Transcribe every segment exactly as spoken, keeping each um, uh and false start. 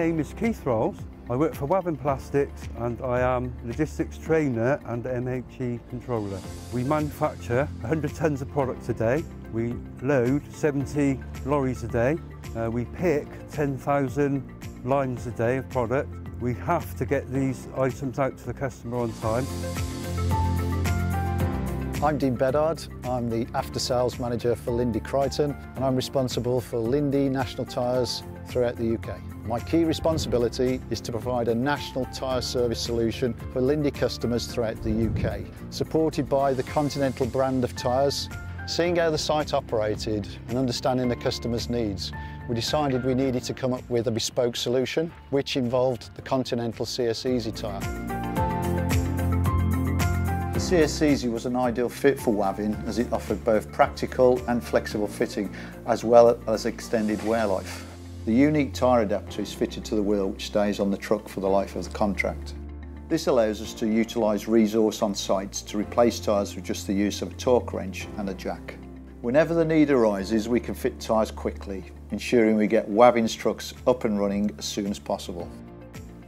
name is Keith Rowles. I work for Wavin Plastics and I am logistics trainer and M H E controller. We manufacture one hundred tonnes of product a day. We load seventy lorries a day. Uh, we pick ten thousand lines a day of product. We have to get these items out to the customer on time. I'm Dean Beddard, I'm the after-sales manager for Linde Crichton and I'm responsible for Linde National Tyres throughout the U K. My key responsibility is to provide a national tyre service solution for Linde customers throughout the U K, supported by the Continental brand of tyres. Seeing how the site operated and understanding the customer's needs, we decided we needed to come up with a bespoke solution, which involved the Continental CSEasy tyre. The CSEasy was an ideal fit for Wavin as it offered both practical and flexible fitting as well as extended wear life. The unique tyre adapter is fitted to the wheel which stays on the truck for the life of the contract. This allows us to utilise resource on site to replace tyres with just the use of a torque wrench and a jack. Whenever the need arises we can fit tyres quickly, ensuring we get Wavin's trucks up and running as soon as possible.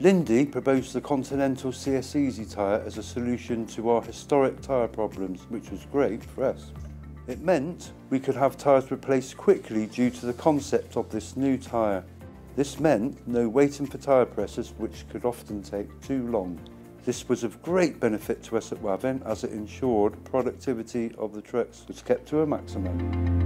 Linde proposed the Continental CSEasy tyre as a solution to our historic tyre problems, which was great for us. It meant we could have tyres replaced quickly due to the concept of this new tyre. This meant no waiting for tyre presses, which could often take too long. This was of great benefit to us at Wavin as it ensured productivity of the trucks was kept to a maximum.